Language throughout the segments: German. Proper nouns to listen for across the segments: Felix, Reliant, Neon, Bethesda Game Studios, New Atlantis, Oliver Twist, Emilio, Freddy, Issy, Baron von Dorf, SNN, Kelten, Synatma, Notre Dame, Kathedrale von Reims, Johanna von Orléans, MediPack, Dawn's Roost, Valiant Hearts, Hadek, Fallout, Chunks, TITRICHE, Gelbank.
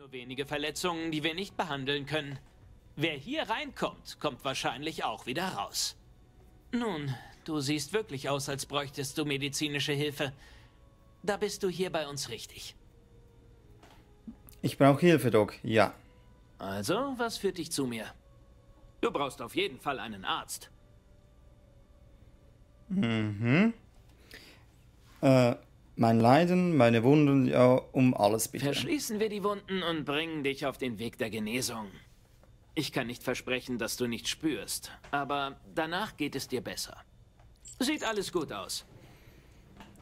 Nur wenige Verletzungen, die wir nicht behandeln können. Wer hier reinkommt, kommt wahrscheinlich auch wieder raus. Nun, du siehst wirklich aus, als bräuchtest du medizinische Hilfe. Da bist du hier bei uns richtig. Ich brauche Hilfe, Doc, ja. Also, was führt dich zu mir? Du brauchst auf jeden Fall einen Arzt. Mhm. Mein Leiden, meine Wunden, ja, um alles bitte. Verschließen wir die Wunden und bringen dich auf den Weg der Genesung. Ich kann nicht versprechen, dass du nicht spürst, aber danach geht es dir besser. Sieht alles gut aus.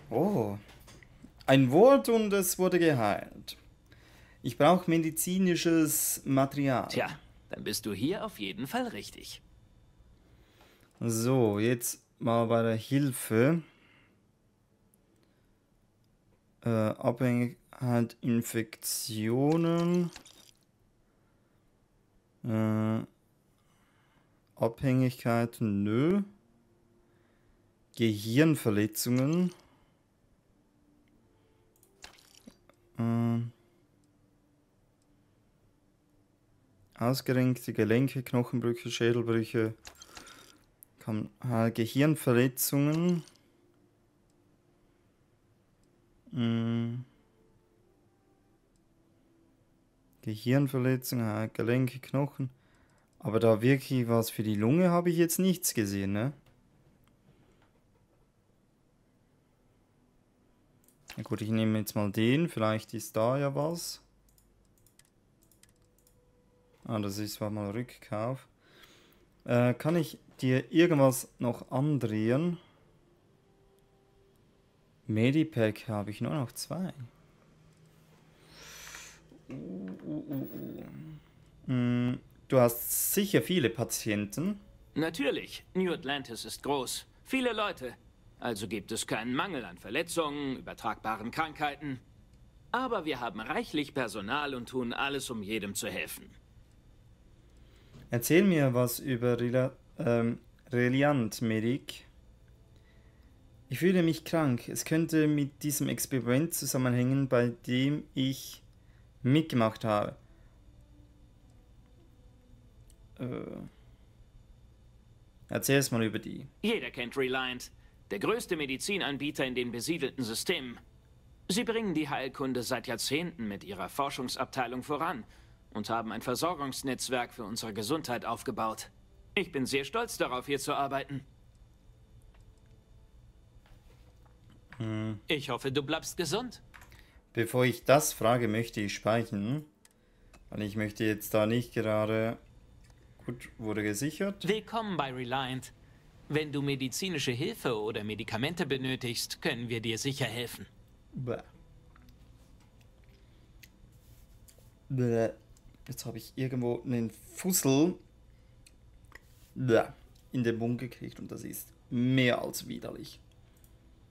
Oh. Ein Wort und es wurde geheilt. Ich brauche medizinisches Material. Tja, dann bist du hier auf jeden Fall richtig. So, jetzt mal bei der Hilfe. Abhängigkeit, Infektionen. Abhängigkeit, nö. Gehirnverletzungen. Ausgerenkte Gelenke, Knochenbrüche, Schädelbrüche, Gehirnverletzungen. Gehirnverletzungen, Gelenke, Knochen. Aber da wirklich was für die Lunge habe ich jetzt nichts gesehen, ne? Na gut, ich nehme jetzt mal den. Vielleicht ist da ja was. Ah, das ist mal Rückkauf. Kann ich dir irgendwas noch andrehen? MediPack habe ich nur noch 2. Du hast sicher viele Patienten. Natürlich. New Atlantis ist groß. Viele Leute. Also gibt es keinen Mangel an Verletzungen, übertragbaren Krankheiten. Aber wir haben reichlich Personal und tun alles, um jedem zu helfen. Erzähl mir was über Reliant, Medic. Ich fühle mich krank. Es könnte mit diesem Experiment zusammenhängen, bei dem ich mitgemacht habe. Erzähl's mal über die. Jeder kennt Reliant, der größte Medizinanbieter in den besiedelten Systemen. Sie bringen die Heilkunde seit Jahrzehnten mit ihrer Forschungsabteilung voran und haben ein Versorgungsnetzwerk für unsere Gesundheit aufgebaut. Ich bin sehr stolz darauf, hier zu arbeiten. Ich hoffe, du bleibst gesund. Bevor ich das frage, möchte ich speichern. Weil ich möchte jetzt da nicht gerade... Gut, wurde gesichert. Willkommen bei Reliant. Wenn du medizinische Hilfe oder Medikamente benötigst, können wir dir sicher helfen. Bäh. Bäh. Jetzt habe ich irgendwo einen Fussel in den Mund gekriegt und das ist mehr als widerlich.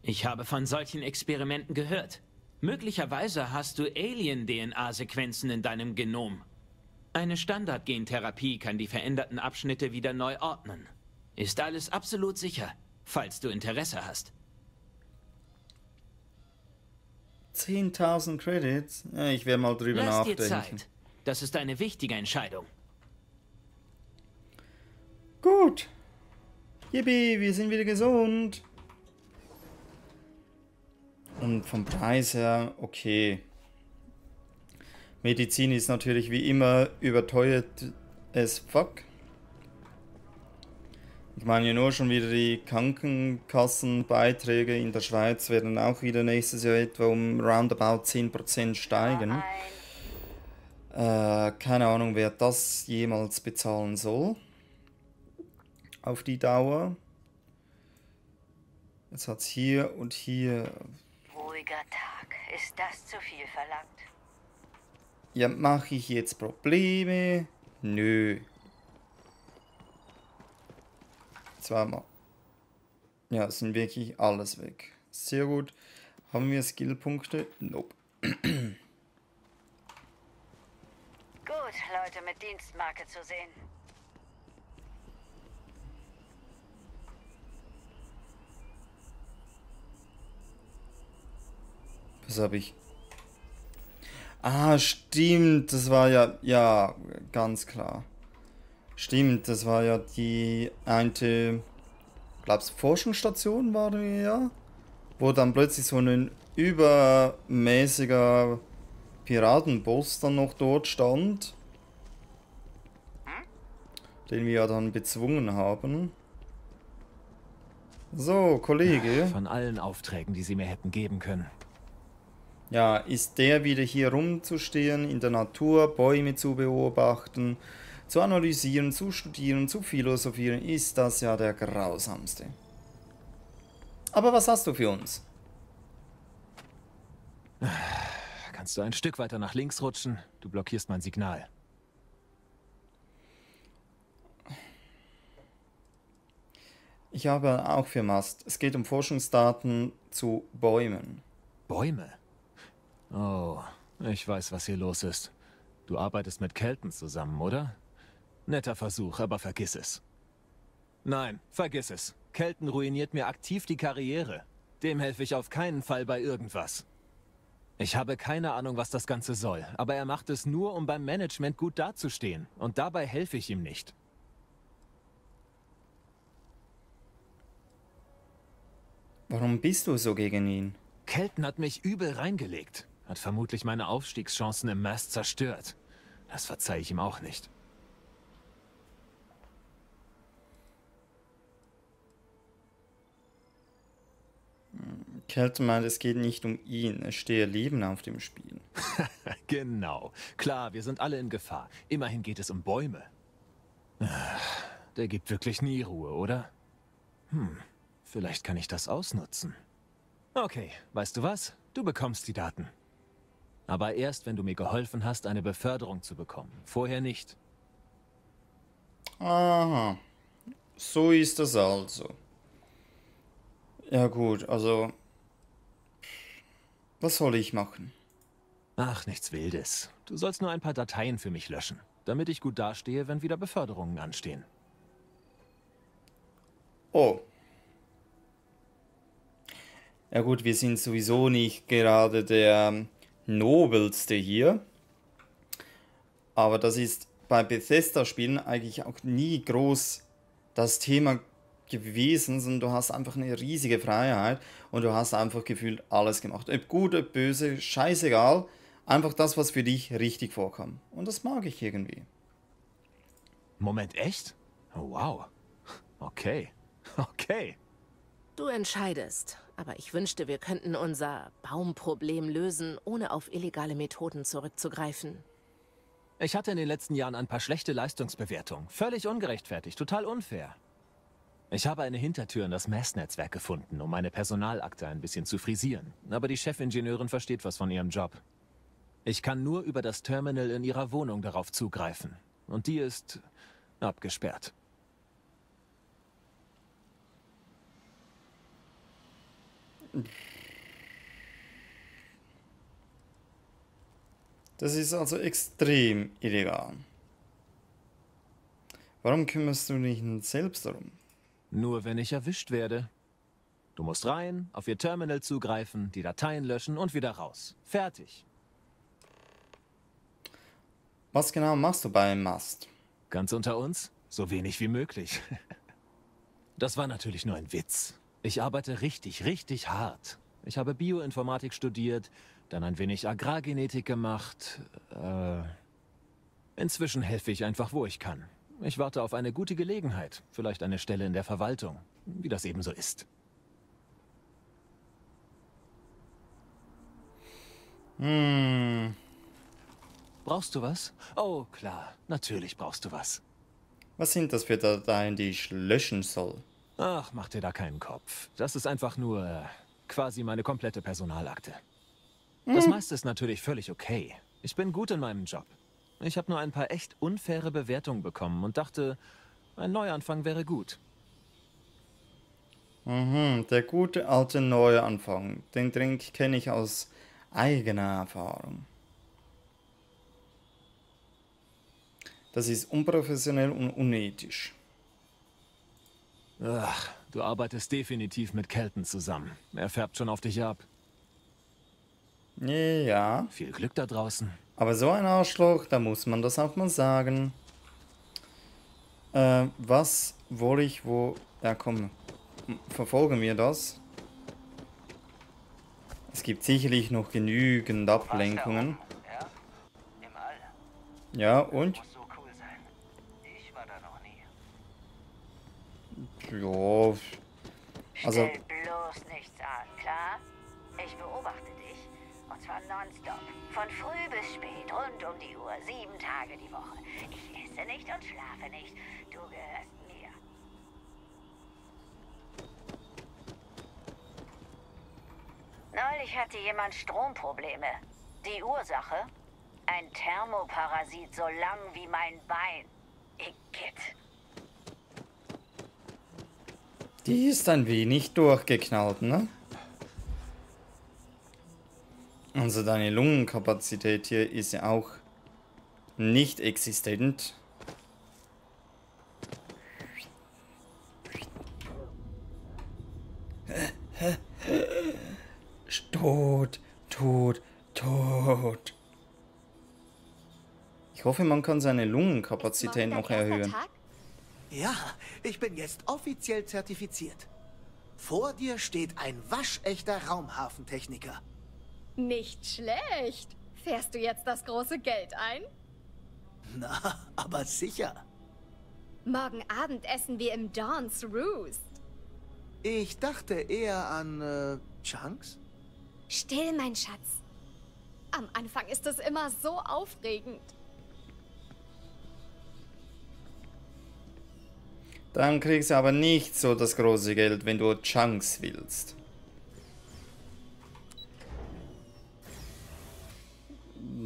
Ich habe von solchen Experimenten gehört. Möglicherweise hast du Alien-DNA-Sequenzen in deinem Genom. Eine Standardgentherapie kann die veränderten Abschnitte wieder neu ordnen. Ist alles absolut sicher, falls du Interesse hast. 10.000 Credits? Ja, ich werde mal drüber nachdenken. Lass dir Zeit. Das ist eine wichtige Entscheidung. Gut. Yippie, wir sind wieder gesund. Und vom Preis her, okay. Medizin ist natürlich wie immer überteuert as fuck. Ich meine ja nur schon wieder die Krankenkassenbeiträge in der Schweiz werden auch wieder nächstes Jahr etwa um roundabout 10% steigen. Keine Ahnung, wer das jemals bezahlen soll. Auf die Dauer. Jetzt hat es hier und hier... Ruhiger Tag. Ist das zu viel verlangt? Ja, mache ich jetzt Probleme? Nö. Zweimal. Ja, sind wirklich alles weg. Sehr gut. Haben wir Skillpunkte? Nope. Gut, Leute mit Dienstmarke zu sehen. Was habe ich? Ah, stimmt, das war ja, ja, ganz klar. Stimmt, das war ja die eine, glaub's, Forschungsstation war die, ja? Wo dann plötzlich so ein übermäßiger Piratenboss dann noch dort stand. Den wir ja dann bezwungen haben. So, Kollege. Von allen Aufträgen, die Sie mir hätten geben können. Ja, ist der wieder hier rumzustehen, in der Natur, Bäume zu beobachten, zu analysieren, zu studieren, zu philosophieren, ist das ja der grausamste. Aber was hast du für uns? Kannst du ein Stück weiter nach links rutschen? Du blockierst mein Signal. Ich habe auch für Mast. Es geht um Forschungsdaten zu Bäumen. Bäume? Oh, ich weiß, was hier los ist. Du arbeitest mit Kelten zusammen, oder? Netter Versuch, aber vergiss es. Nein, vergiss es. Kelten ruiniert mir aktiv die Karriere. Dem helfe ich auf keinen Fall bei irgendwas. Ich habe keine Ahnung, was das Ganze soll, aber er macht es nur, um beim Management gut dazustehen. Und dabei helfe ich ihm nicht. Warum bist du so gegen ihn? Kelten hat mich übel reingelegt. Hat vermutlich meine Aufstiegschancen im Mast zerstört. Das verzeihe ich ihm auch nicht. Kelten meint, es geht nicht um ihn. Es stehe Leben auf dem Spiel. Genau. Klar, wir sind alle in Gefahr. Immerhin geht es um Bäume. Der gibt wirklich nie Ruhe, oder? Hm. Vielleicht kann ich das ausnutzen. Okay, weißt du was? Du bekommst die Daten. Aber erst, wenn du mir geholfen hast, eine Beförderung zu bekommen. Vorher nicht. Aha. So ist das also. Ja gut, also... Was soll ich machen? Ach, nichts Wildes. Du sollst nur ein paar Dateien für mich löschen, damit ich gut dastehe, wenn wieder Beförderungen anstehen. Oh. Ja gut, wir sind sowieso nicht gerade der Nobelste hier. Aber das ist bei Bethesda-Spielen eigentlich auch nie groß das Thema gewesen, sondern du hast einfach eine riesige Freiheit und du hast einfach gefühlt alles gemacht. Ob gut, ob böse, scheißegal. Einfach das, was für dich richtig vorkam. Und das mag ich irgendwie. Moment, echt? Wow. Okay. Okay. Du entscheidest. Aber ich wünschte, wir könnten unser Baumproblem lösen, ohne auf illegale Methoden zurückzugreifen. Ich hatte in den letzten Jahren ein paar schlechte Leistungsbewertungen. Völlig ungerechtfertigt, total unfair. Ich habe eine Hintertür in das Messnetzwerk gefunden, um meine Personalakte ein bisschen zu frisieren. Aber die Chefingenieurin versteht was von ihrem Job. Ich kann nur über das Terminal in ihrer Wohnung darauf zugreifen. Und die ist abgesperrt. Das ist also extrem illegal. Warum kümmerst du dich nicht selbst darum? Nur wenn ich erwischt werde. Du musst rein, auf ihr Terminal zugreifen, die Dateien löschen und wieder raus. Fertig. Was genau machst du beim Mast? Ganz unter uns? So wenig wie möglich. Das war natürlich nur ein Witz. Ich arbeite richtig, richtig hart. Ich habe Bioinformatik studiert, dann ein wenig Agrargenetik gemacht. Inzwischen helfe ich einfach, wo ich kann. Ich warte auf eine gute Gelegenheit, vielleicht eine Stelle in der Verwaltung, wie das eben so ist. Hm. Brauchst du was? Oh, klar, natürlich brauchst du was. Was sind das für Dateien, die ich löschen soll? Ach, mach dir da keinen Kopf. Das ist einfach nur quasi meine komplette Personalakte. Das meiste ist natürlich völlig okay. Ich bin gut in meinem Job. Ich habe nur ein paar echt unfaire Bewertungen bekommen und dachte, ein Neuanfang wäre gut. Mhm, der gute alte Neuanfang. Den Drink kenne ich aus eigener Erfahrung. Das ist unprofessionell und unethisch. Ach, du arbeitest definitiv mit Kelten zusammen. Er färbt schon auf dich ab. Ja. Viel Glück da draußen. Aber so ein Arschloch, da muss man das auch mal sagen. Was wollte ich wo... Ja, komm. Verfolgen wir das. Es gibt sicherlich noch genügend Ablenkungen. Ja, und? Ja. Also... Ich beobachte dich, und zwar nonstop, von früh bis spät, rund um die Uhr, 7 Tage die Woche. Ich esse nicht und schlafe nicht. Du gehörst mir. Neulich hatte jemand Stromprobleme. Die Ursache? Ein Thermoparasit so lang wie mein Bein. Igitt. Die ist ein wenig durchgeknallt, ne? Also deine Lungenkapazität hier ist ja auch nicht existent. Tot, tot, tot. Ich hoffe, man kann seine Lungenkapazität noch erhöhen. Ja, ich bin jetzt offiziell zertifiziert. Vor dir steht ein waschechter Raumhafentechniker. Nicht schlecht. Fährst du jetzt das große Geld ein? Na, aber sicher. Morgen Abend essen wir im Dawn's Roost. Ich dachte eher an Chunks. Still, mein Schatz. Am Anfang ist es immer so aufregend. Dann kriegst du aber nicht so das große Geld, wenn du Chunks willst.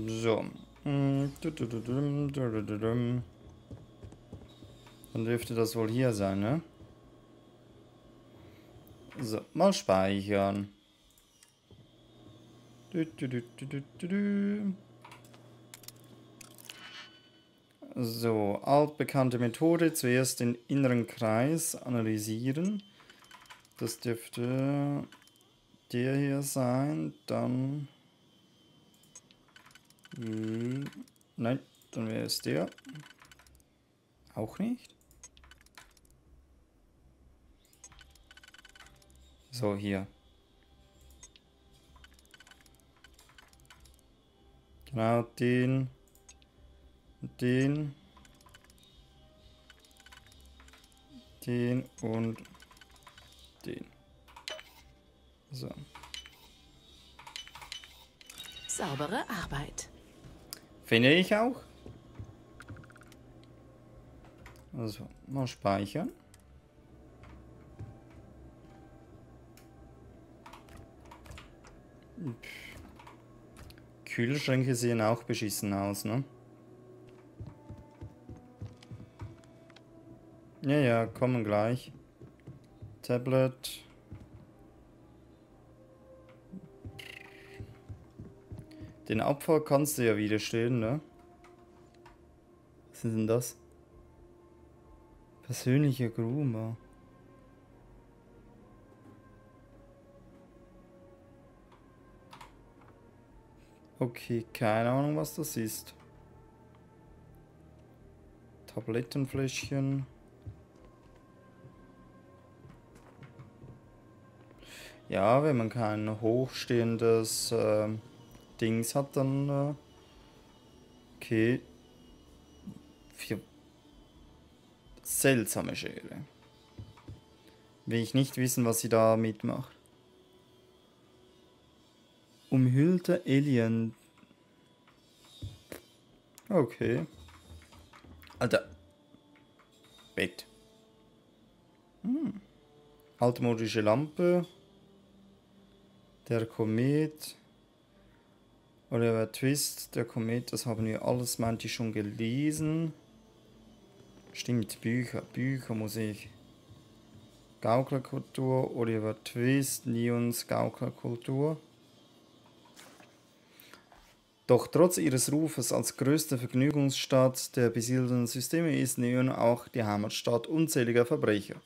So. Dann dürfte das wohl hier sein, ne? So, mal speichern. So, altbekannte Methode. Zuerst den inneren Kreis analysieren. Das dürfte der hier sein. Dann... Nein, dann wäre es der. Auch nicht. So, hier. Genau, den. Den. Den und den. So. Saubere Arbeit. Finde ich auch. Also, mal speichern. Kühlschränke sehen auch beschissen aus, ne? Ja, ja, kommen gleich. Tablet. Den Abfall kannst du ja widerstehen, ne? Was ist denn das? Persönlicher Groomer. Okay, keine Ahnung, was das ist. Tablettenfläschchen. Ja, wenn man kein hochstehendes... Dings hat, dann okay, 4 seltsame Schere. Will ich nicht wissen, was sie da mitmacht. Umhüllter Alien. Okay. Alter. Bett. Altmodische Lampe. Der Komet. Oliver Twist, der Komet, das haben wir alles, meinte ich, schon gelesen. Stimmt, Bücher muss ich. Gauklerkultur, Oliver Twist, Neons Gauklerkultur. Doch trotz ihres Rufes als größte Vergnügungsstadt der besiedelnden Systeme ist Neon auch die Heimatstadt unzähliger Verbrecher.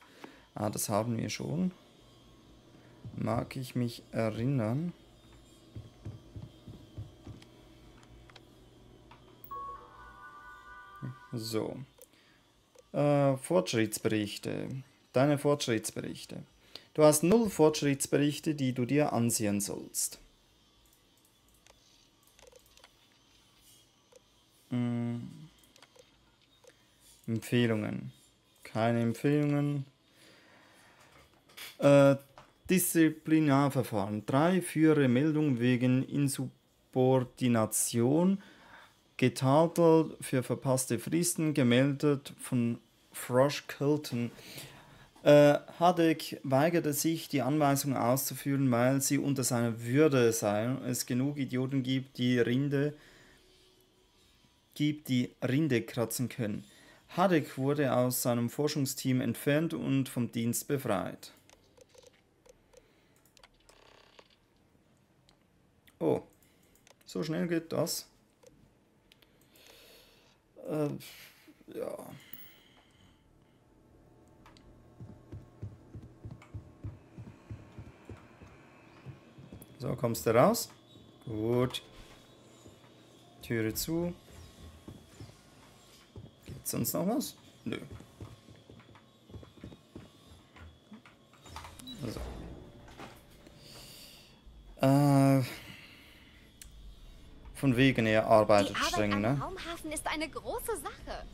Ah, das haben wir schon. Mag ich mich erinnern. So. Fortschrittsberichte. Deine Fortschrittsberichte. Du hast 0 Fortschrittsberichte, die du dir ansehen sollst. Empfehlungen. Keine Empfehlungen. Disziplinarverfahren. 3 Führer Meldung wegen Insubordination. Getadelt für verpasste Fristen. Gemeldet von Frosch Kelten. Hadek weigerte sich, die Anweisung auszuführen, weil sie unter seiner Würde sei und es genug Idioten gibt, die Rinde kratzen können. Hadek wurde aus seinem Forschungsteam entfernt und vom Dienst befreit. Oh, so schnell geht das. Ja. So, kommst du raus? Gut. Türe zu. Gibt's sonst noch was? Nö. Also. Von wegen, er arbeitet streng, ne? Raumhafen ist eine große Sache.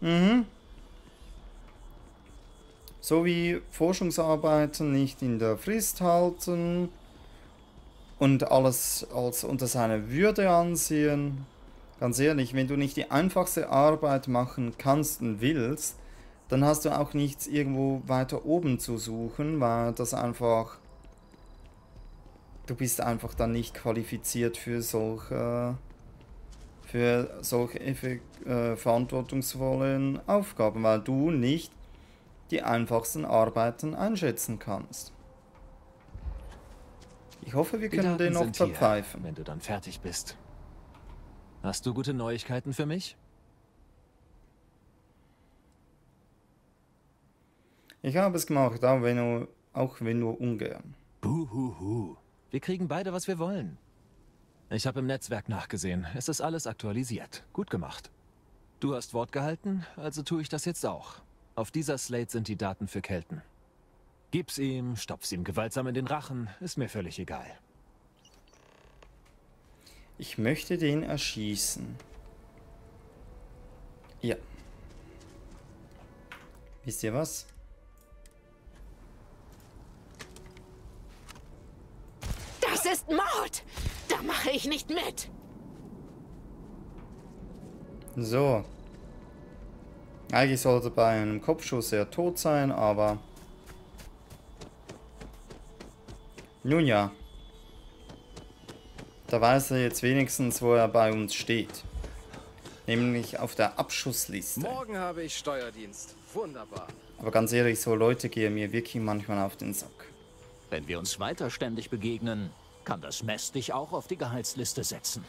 Mhm. So wie Forschungsarbeiten nicht in der Frist halten und alles als unter seiner Würde ansehen. Ganz ehrlich, wenn du nicht die einfachste Arbeit machen kannst und willst, dann hast du auch nichts irgendwo weiter oben zu suchen, weil das einfach... Du bist einfach dann nicht qualifiziert für solche verantwortungsvollen Aufgaben, weil du nicht die einfachsten Arbeiten einschätzen kannst. Ich hoffe, wir können den noch verpfeifen. Wenn du dann fertig bist. Hast du gute Neuigkeiten für mich? Ich habe es gemacht, auch wenn nur ungern. Buhuhu. Wir kriegen beide, was wir wollen. Ich habe im Netzwerk nachgesehen. Es ist alles aktualisiert. Gut gemacht. Du hast Wort gehalten, also tue ich das jetzt auch. Auf dieser Slate sind die Daten für Kelten. Gib's ihm, stopf's ihm gewaltsam in den Rachen, ist mir völlig egal. Ich möchte den erschießen. Ja. Wisst ihr was? Das ist Mord! Da mache ich nicht mit! So. Eigentlich sollte bei einem Kopfschuss er tot sein, aber... Nun ja, da weiß er jetzt wenigstens, wo er bei uns steht. Nämlich auf der Abschussliste. Morgen habe ich Steuerdienst. Wunderbar. Aber ganz ehrlich, so Leute gehen mir wirklich manchmal auf den Sack. Wenn wir uns weiter ständig begegnen, kann das Mess dich auch auf die Gehaltsliste setzen.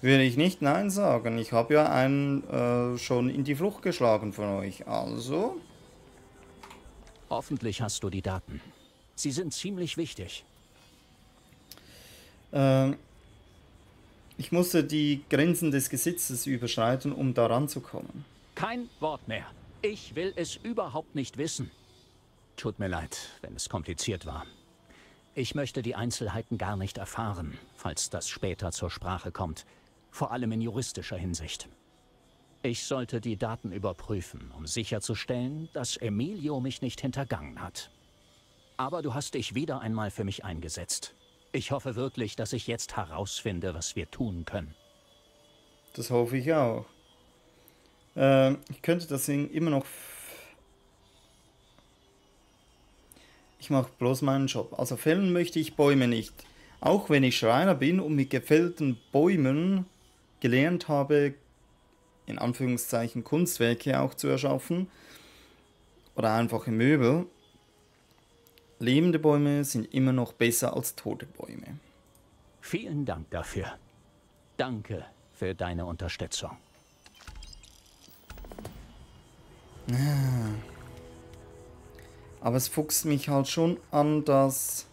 Würde ich nicht nein sagen. Ich habe ja einen schon in die Flucht geschlagen von euch. Also? Hoffentlich hast du die Daten. Sie sind ziemlich wichtig. Ich musste die Grenzen des Gesetzes überschreiten, um da ranzukommen. Kein Wort mehr. Ich will es überhaupt nicht wissen. Tut mir leid, wenn es kompliziert war. Ich möchte die Einzelheiten gar nicht erfahren, falls das später zur Sprache kommt. Vor allem in juristischer Hinsicht. Ich sollte die Daten überprüfen, um sicherzustellen, dass Emilio mich nicht hintergangen hat. Aber du hast dich wieder einmal für mich eingesetzt. Ich hoffe wirklich, dass ich jetzt herausfinde, was wir tun können. Das hoffe ich auch. Ich könnte das Ding immer noch... Ich mache bloß meinen Job. Also fällen möchte ich Bäume nicht. Auch wenn ich Schreiner bin und mit gefällten Bäumen gelernt habe, in Anführungszeichen Kunstwerke auch zu erschaffen. Oder einfache Möbel. Lebende Bäume sind immer noch besser als tote Bäume. Vielen Dank dafür. Danke für deine Unterstützung. Aber es fuchst mich halt schon an, dass...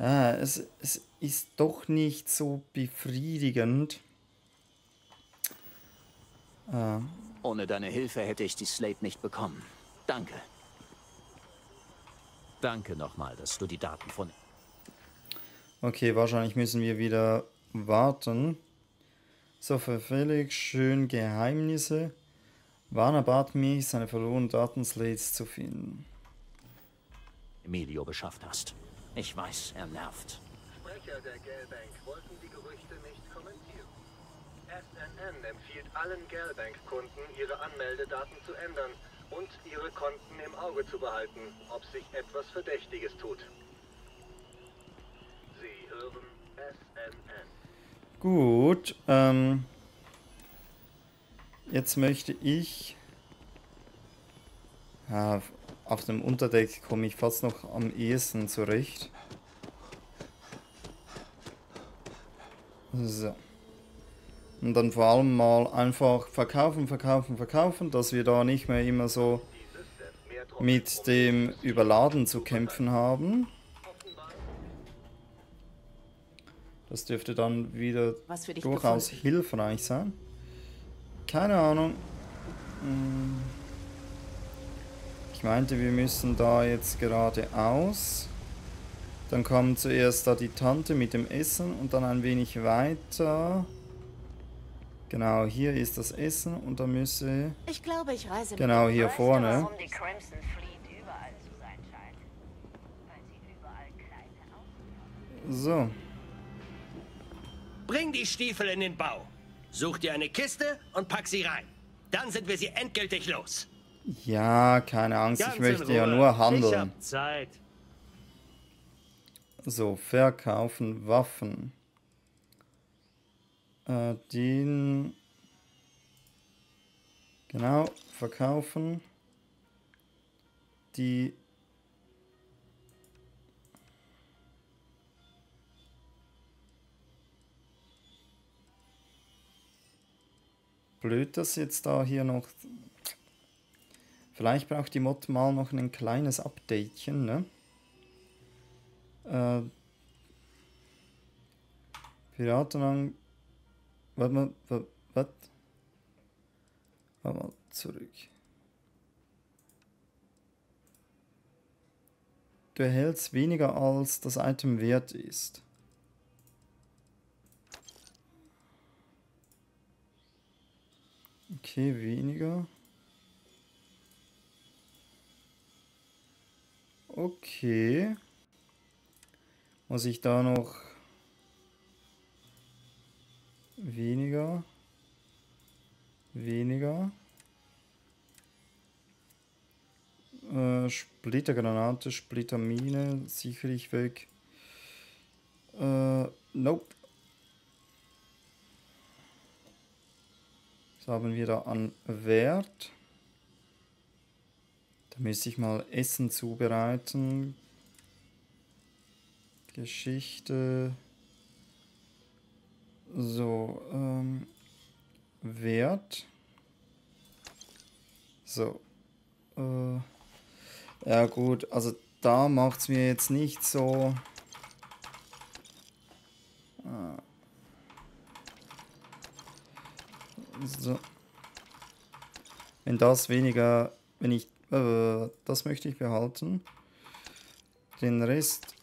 Es ist doch nicht so befriedigend. Ohne deine Hilfe hätte ich die Slate nicht bekommen. Danke. Danke nochmal, dass du die Daten von... Okay, wahrscheinlich müssen wir wieder warten. So, für Felix, schön Geheimnisse. Warner bat mich, seine verlorenen Datenslates zu finden. Emilio beschafft hast. Ich weiß, er nervt. Sprecher der Gelbank wollten die Gerüchte nicht kommentieren. SNN empfiehlt allen Gelbank-Kunden, ihre Anmeldedaten zu ändern und ihre Konten im Auge zu behalten, ob sich etwas Verdächtiges tut. Sie hören SNN. Gut, jetzt möchte ich... Ja, auf dem Unterdeck komme ich fast noch am ehesten zurecht. So. Und dann vor allem mal einfach verkaufen, dass wir da nicht mehr immer so mit dem Überladen zu kämpfen haben. Das dürfte dann wieder durchaus hilfreich sein. Keine Ahnung. Ich meinte, wir müssen da jetzt geradeaus. Dann kam zuerst da die Tante mit dem Essen und dann ein wenig weiter. Genau, hier ist das Essen und da müsse... Ich glaube, ich reise genau hier vorne. Warum die Crimson Fleet überall zu sein scheint, weil sie überall kleine Augen haben. So. Bring die Stiefel in den Bau. Such dir eine Kiste und pack sie rein. Dann sind wir sie endgültig los. Ja, keine Angst, ich möchte ja nur handeln. Ich hab Zeit. So, verkaufen Waffen. Den... Genau, verkaufen. Die... Blöd, dass jetzt da hier noch... Vielleicht braucht die Mod mal noch ein kleines Updatechen, ne? Piratenang... Warte mal, zurück. Du erhältst weniger, als das Item wert ist. Okay, weniger. Okay. Muss ich da noch weniger. Splittergranate, Splittermine, sicherlich weg. Nope. Haben wir da an Wert. Da müsste ich mal Essen zubereiten. Geschichte. So, Wert. So. Ja gut, also da macht es mir jetzt nicht so... So. Wenn das weniger, wenn ich, das möchte ich behalten. Den Rest.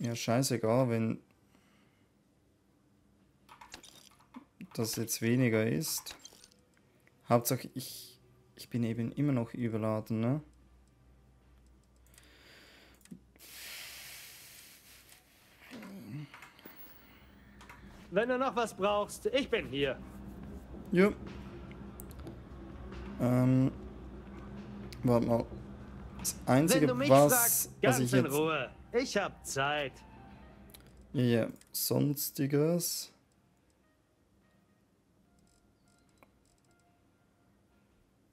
Ja, scheißegal, wenn das jetzt weniger ist. Hauptsache ich bin eben immer noch überladen, ne? Wenn du noch was brauchst, ich bin hier. Jo. Warte mal. Das Einzige, was ich jetzt... Ruhe. Ich hab Zeit. Ja, yeah. Sonstiges.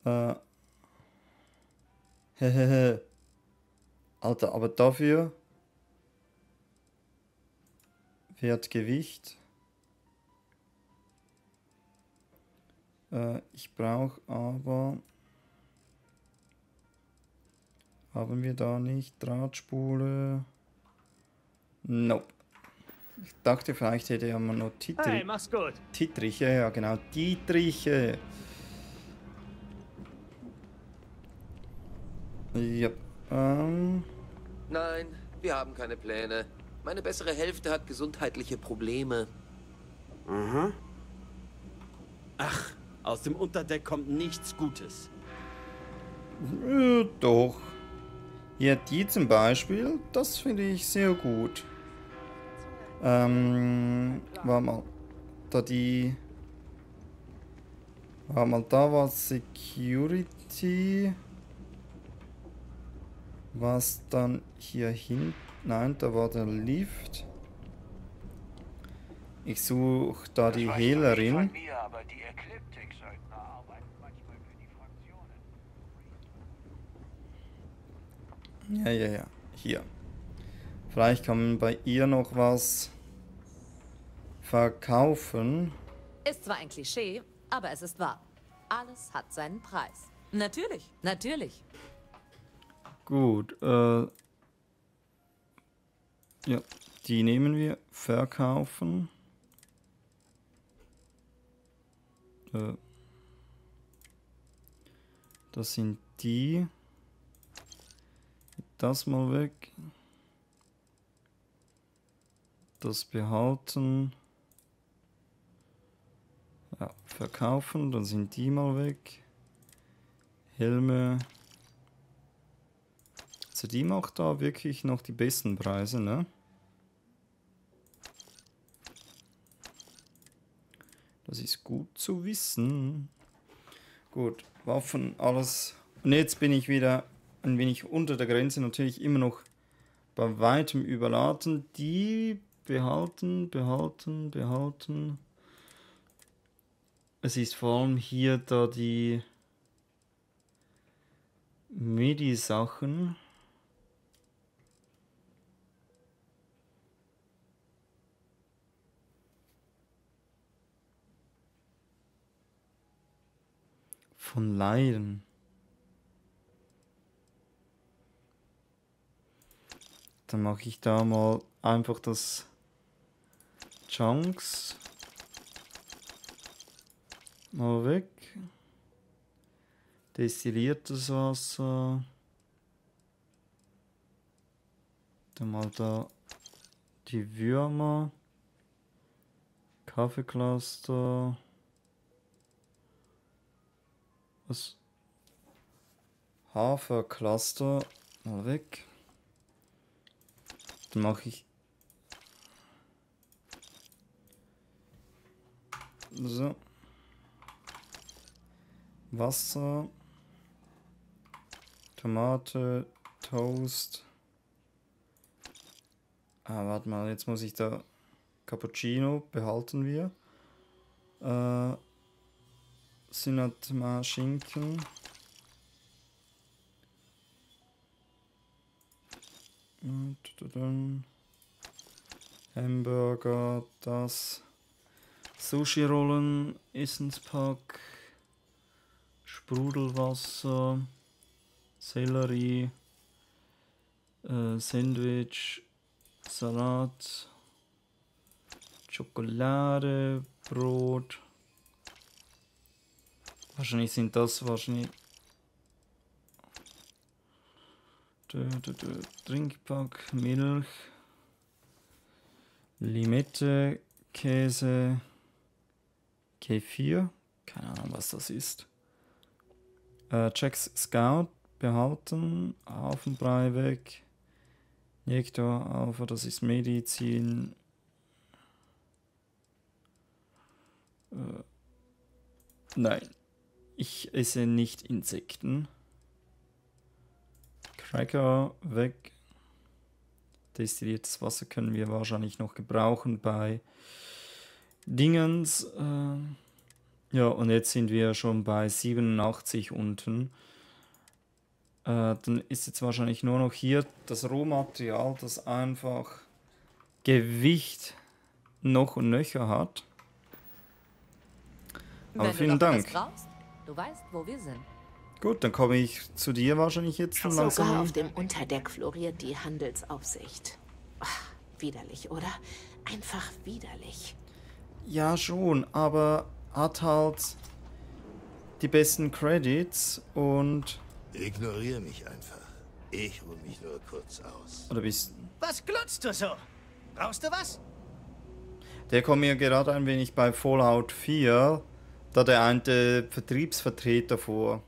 Hehehe. Alter, aber dafür... Wertgewicht. Ich brauche aber Haben wir da nicht Drahtspule? Nope. Ich dachte, vielleicht hätte man noch Titriche. Hey, mach's gut. Titriche, ja genau, Titriche. Ja. Nein, wir haben keine Pläne. Meine bessere Hälfte hat gesundheitliche Probleme. Mhm. Ach, aus dem Unterdeck kommt nichts Gutes. Doch. Ja, die zum Beispiel, das finde ich sehr gut. War mal. Da die... War mal, da war Security. Was dann hier hin... Nein, da war der Lift. Ich suche da die Hehlerin. Ja, ja, ja. Hier. Vielleicht kann man bei ihr noch was verkaufen. Ist zwar ein Klischee, aber es ist wahr. Alles hat seinen Preis. Natürlich, natürlich. Gut, ja, die nehmen wir. Verkaufen. Das sind die. Das mal weg. Das behalten. Ja, verkaufen, dann sind die mal weg. Helme. Also die macht da wirklich noch die besten Preise, ne? Das ist gut zu wissen. Gut, Waffen, alles. Und jetzt bin ich wieder ein wenig unter der Grenze. Natürlich immer noch bei weitem überladen. Die behalten, behalten, behalten. Es ist vor allem hier da die Medi-Sachen. Von Leiden. Dann mache ich da mal einfach das Chunks mal weg. Destilliertes Wasser. Dann mal da die Würmer. Kaffeecluster. Das Hafercluster mal weg. Dann mache ich so Wasser, Tomate, Toast. Ah, warte mal, jetzt muss ich da Cappuccino behalten wir. Synatma Schinken. Hamburger, das Sushi-Rollen, Essenspack, Sprudelwasser, Sellerie, Sandwich, Salat, Schokolade, Brot. Wahrscheinlich sind das wahrscheinlich Trinkpack, Milch, Limette, Käse, Kefir, keine Ahnung was das ist. Jack's Scout behalten, Hafenbrei weg, Nektar auf, das ist Medizin. Nein. Ich esse nicht Insekten. Cracker weg. Destilliertes Wasser können wir wahrscheinlich noch gebrauchen bei Dingens. Ja, und jetzt sind wir schon bei 87 unten. Dann ist jetzt wahrscheinlich nur noch hier das Rohmaterial, das einfach Gewicht noch und nöcher hat. Aber vielen Dank. Du weißt, wo wir sind. Gut, dann komme ich zu dir wahrscheinlich jetzt. Sogar auf dem Unterdeck floriert die Handelsaufsicht. Ach, widerlich, oder? Einfach widerlich. Ja, schon, aber hat halt die besten Credits und... Ignoriere mich einfach. Ich ruhe mich nur kurz aus. Oder bist... Was glotzt du so? Brauchst du was? Der kommt mir gerade ein wenig bei Fallout 4, da der eine Vertriebsvertreter vor.